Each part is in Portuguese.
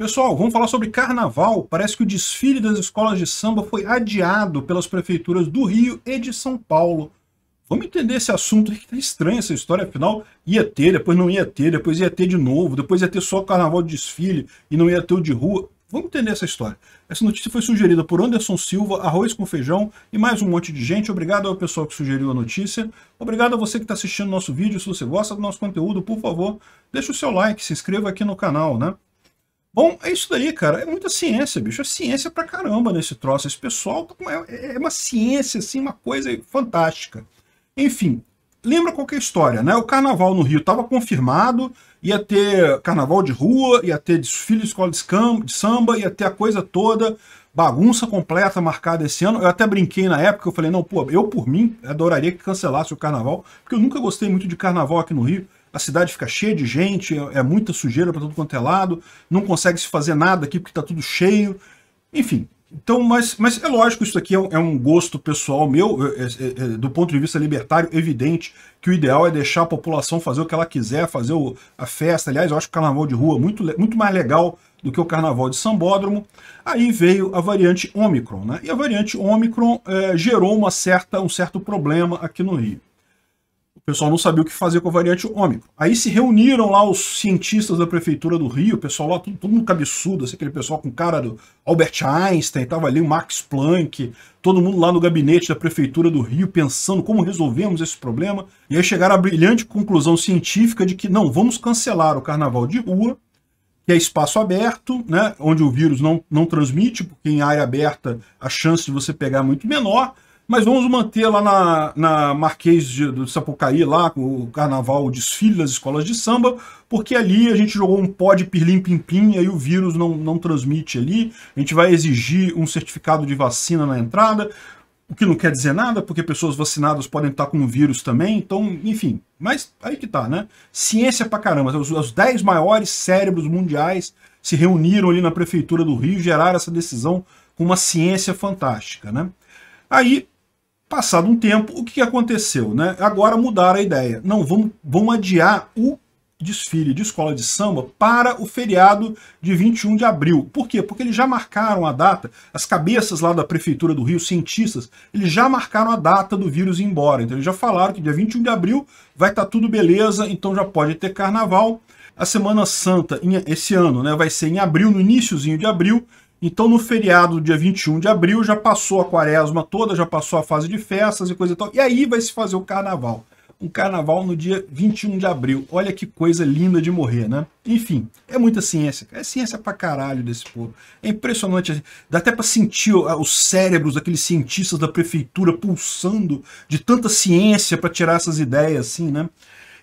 Pessoal, vamos falar sobre carnaval. Parece que o desfile das escolas de samba foi adiado pelas prefeituras do Rio e de São Paulo. Vamos entender esse assunto, que tá estranha essa história, afinal ia ter, depois não ia ter, depois ia ter de novo, depois ia ter só o carnaval de desfile e não ia ter o de rua. Vamos entender essa história. Essa notícia foi sugerida por Anderson Silva, Arroz com Feijão e mais um monte de gente. Obrigado ao pessoal que sugeriu a notícia. Obrigado a você que está assistindo nosso vídeo. Se você gosta do nosso conteúdo, por favor, deixa o seu like, se inscreva aqui no canal, né? Bom, é isso daí, cara. É muita ciência, bicho. É ciência pra caramba nesse troço. Esse pessoal é uma ciência, assim, uma coisa fantástica. Enfim, lembra qualquer história, né? O carnaval no Rio estava confirmado, ia ter carnaval de rua, ia ter desfile de escola de samba, ia ter a coisa toda, bagunça completa marcada esse ano. Eu até brinquei na época, eu falei, não, pô, eu por mim adoraria que cancelasse o carnaval, porque eu nunca gostei muito de carnaval aqui no Rio. A cidade fica cheia de gente, é muita sujeira para tudo quanto é lado, não consegue se fazer nada aqui porque tá tudo cheio, enfim. Então, mas é lógico, isso aqui é um gosto pessoal meu, do ponto de vista libertário, evidente que o ideal é deixar a população fazer o que ela quiser, fazer a festa. Aliás, eu acho o carnaval de rua muito mais legal do que o carnaval de sambódromo. Aí veio a variante Ômicron, né? E a variante Ômicron gerou um certo problema aqui no Rio. O pessoal não sabia o que fazer com a variante Ômicron. Aí se reuniram lá os cientistas da prefeitura do Rio, o pessoal lá, todo mundo cabeçudo, assim, aquele pessoal com cara do Albert Einstein, tava ali o Max Planck, todo mundo lá no gabinete da prefeitura do Rio pensando como resolvemos esse problema. E aí chegaram à brilhante conclusão científica de que não, vamos cancelar o carnaval de rua, que é espaço aberto, né, onde o vírus não transmite, porque em área aberta a chance de você pegar é muito menor. Mas vamos manter lá na Marquês de Sapucaí, lá com o carnaval, o desfile das escolas de samba, porque ali a gente jogou um pó de pirlim-pim-pim, aí o vírus não transmite ali. A gente vai exigir um certificado de vacina na entrada, o que não quer dizer nada, porque pessoas vacinadas podem estar com o vírus também, então, enfim. Mas aí que tá, né? Ciência pra caramba. Os 10 maiores cérebros mundiais se reuniram ali na prefeitura do Rio e geraram essa decisão com uma ciência fantástica, né? Aí, passado um tempo, o que aconteceu, né? Agora mudaram a ideia. Não, vamos adiar o desfile de escola de samba para o feriado de 21 de abril. Por quê? Porque eles já marcaram a data, as cabeças lá da Prefeitura do Rio, cientistas, eles já marcaram a data do vírus ir embora. Então eles já falaram que dia 21 de abril vai estar tudo beleza, então já pode ter carnaval. A Semana Santa, esse ano, né, vai ser em abril, no iniciozinho de abril. Então, no feriado do dia 21 de abril, já passou a quaresma toda, já passou a fase de festas e coisa e tal. E aí vai se fazer o carnaval. Um carnaval no dia 21 de abril. Olha que coisa linda de morrer, né? Enfim, é muita ciência. É ciência pra caralho desse povo. É impressionante. Dá até pra sentir os cérebros daqueles cientistas da prefeitura pulsando de tanta ciência pra tirar essas ideias, assim, né?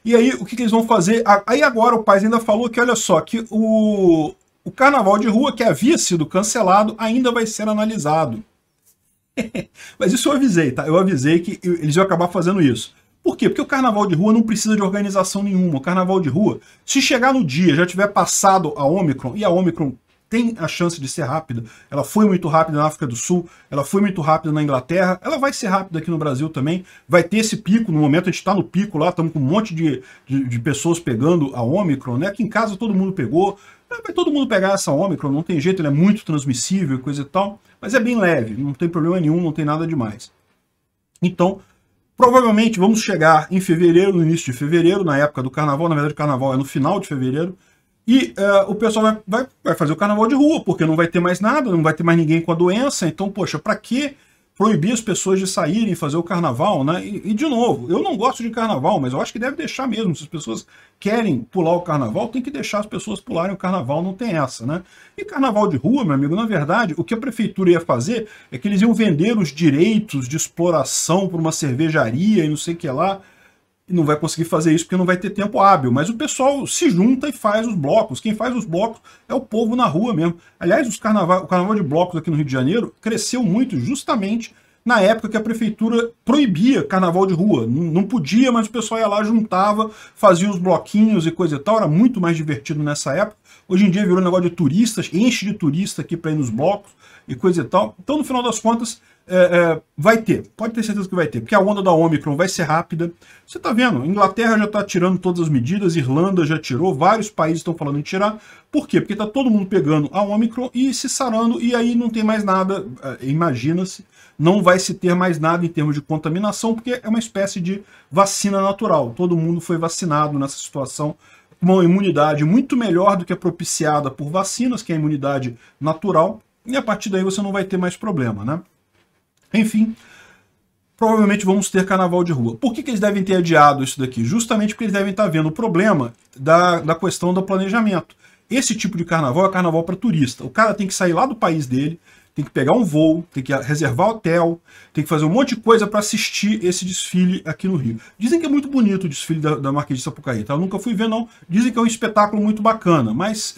E aí, o que eles vão fazer? Aí agora o Paes ainda falou que, olha só, que o carnaval de rua, que havia sido cancelado, ainda vai ser analisado. Mas isso eu avisei, tá? Eu avisei que eles iam acabar fazendo isso. Por quê? Porque o carnaval de rua não precisa de organização nenhuma. O carnaval de rua, se chegar no dia, já tiver passado a Ômicron, e a Ômicron tem a chance de ser rápida, ela foi muito rápida na África do Sul, ela foi muito rápida na Inglaterra, ela vai ser rápida aqui no Brasil também, vai ter esse pico. No momento a gente está no pico lá, estamos com um monte de pessoas pegando a Ômicron, né? Aqui em casa todo mundo pegou, vai todo mundo pegar essa Ômicron, não tem jeito, ela é muito transmissível e coisa e tal, mas é bem leve, não tem problema nenhum, não tem nada demais. Então, provavelmente vamos chegar em fevereiro, no início de fevereiro, na época do carnaval, na verdade o carnaval é no final de fevereiro, e o pessoal vai fazer o carnaval de rua, porque não vai ter mais nada, não vai ter mais ninguém com a doença, então, poxa, pra que proibir as pessoas de saírem e fazer o carnaval, né? E, de novo, eu não gosto de carnaval, mas eu acho que deve deixar mesmo. Se as pessoas querem pular o carnaval, tem que deixar as pessoas pularem o carnaval, não tem essa, né? E carnaval de rua, meu amigo, na verdade, o que a prefeitura ia fazer é que eles iam vender os direitos de exploração por uma cervejaria e não sei o que lá, e não vai conseguir fazer isso porque não vai ter tempo hábil, mas o pessoal se junta e faz os blocos. Quem faz os blocos é o povo na rua mesmo. Aliás, o carnaval de blocos aqui no Rio de Janeiro cresceu muito justamente na época que a prefeitura proibia carnaval de rua. Não podia, mas o pessoal ia lá, juntava, fazia os bloquinhos e coisa e tal. Era muito mais divertido nessa época. Hoje em dia virou um negócio de turistas, enche de turista aqui para ir nos blocos e coisa e tal. Então, no final das contas, vai ter, pode ter certeza que vai ter, porque a onda da Ômicron vai ser rápida. Você está vendo, Inglaterra já está tirando todas as medidas, Irlanda já tirou, vários países estão falando em tirar. Por quê? Porque está todo mundo pegando a Ômicron e se sarando, e aí não tem mais nada, imagina-se, não vai se ter mais nada em termos de contaminação, porque é uma espécie de vacina natural. Todo mundo foi vacinado nessa situação, uma imunidade muito melhor do que a propiciada por vacinas, que é a imunidade natural, e a partir daí você não vai ter mais problema, né? Enfim, provavelmente vamos ter carnaval de rua. Por que eles devem ter adiado isso daqui? Justamente porque eles devem estar vendo o problema da questão do planejamento. Esse tipo de carnaval é carnaval para turista. O cara tem que sair lá do país dele, tem que pegar um voo, tem que reservar hotel, tem que fazer um monte de coisa para assistir esse desfile aqui no Rio. Dizem que é muito bonito o desfile da Marquês de Sapucaí, tá? Eu nunca fui ver, não. Dizem que é um espetáculo muito bacana, mas,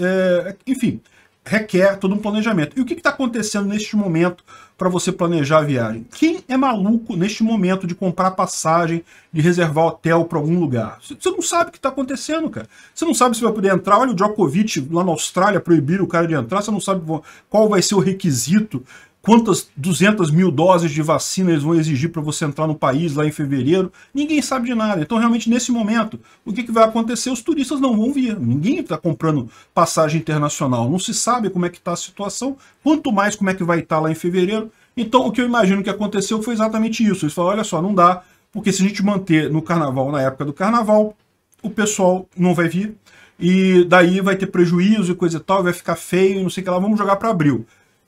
enfim, requer todo um planejamento. E o que está acontecendo neste momento para você planejar a viagem? Quem é maluco neste momento de comprar passagem, de reservar hotel para algum lugar? Você não sabe o que está acontecendo, cara. Você não sabe se vai poder entrar. Olha, o Djokovic lá na Austrália proibiram o cara de entrar. Você não sabe qual vai ser o requisito, quantas 200 mil doses de vacina eles vão exigir para você entrar no país lá em fevereiro. Ninguém sabe de nada. Então, realmente, nesse momento, o que vai acontecer? Os turistas não vão vir. Ninguém está comprando passagem internacional. Não se sabe como é que está a situação, quanto mais como é que vai estar lá em fevereiro. Então, o que eu imagino que aconteceu foi exatamente isso. Eles falaram, olha só, não dá, porque se a gente manter no carnaval, na época do carnaval, o pessoal não vai vir, e daí vai ter prejuízo e coisa e tal, vai ficar feio, não sei o que lá, vamos jogar para abril.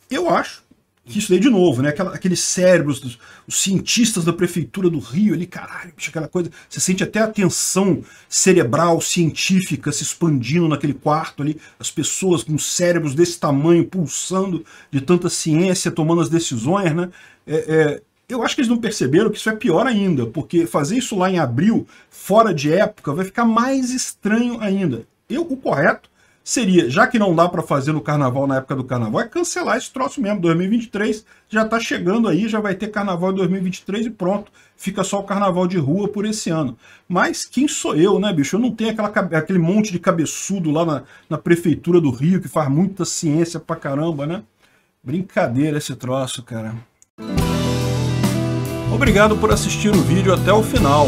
Eu acho que isso daí de novo, né? Aqueles cérebros, os cientistas da prefeitura do Rio ali, caralho, aquela coisa, você sente até a tensão cerebral, científica se expandindo naquele quarto ali, as pessoas com cérebros desse tamanho pulsando de tanta ciência, tomando as decisões, né? Eu acho que eles não perceberam que isso é pior ainda, porque fazer isso lá em abril, fora de época, vai ficar mais estranho ainda. O correto seria, já que não dá para fazer no carnaval, na época do carnaval, é cancelar esse troço mesmo. 2023 já está chegando aí, já vai ter carnaval em 2023 e pronto. Fica só o carnaval de rua por esse ano. Mas quem sou eu, né, bicho? Eu não tenho aquele monte de cabeçudo lá na prefeitura do Rio, que faz muita ciência pra caramba, né? Brincadeira esse troço, cara. Obrigado por assistir o vídeo até o final.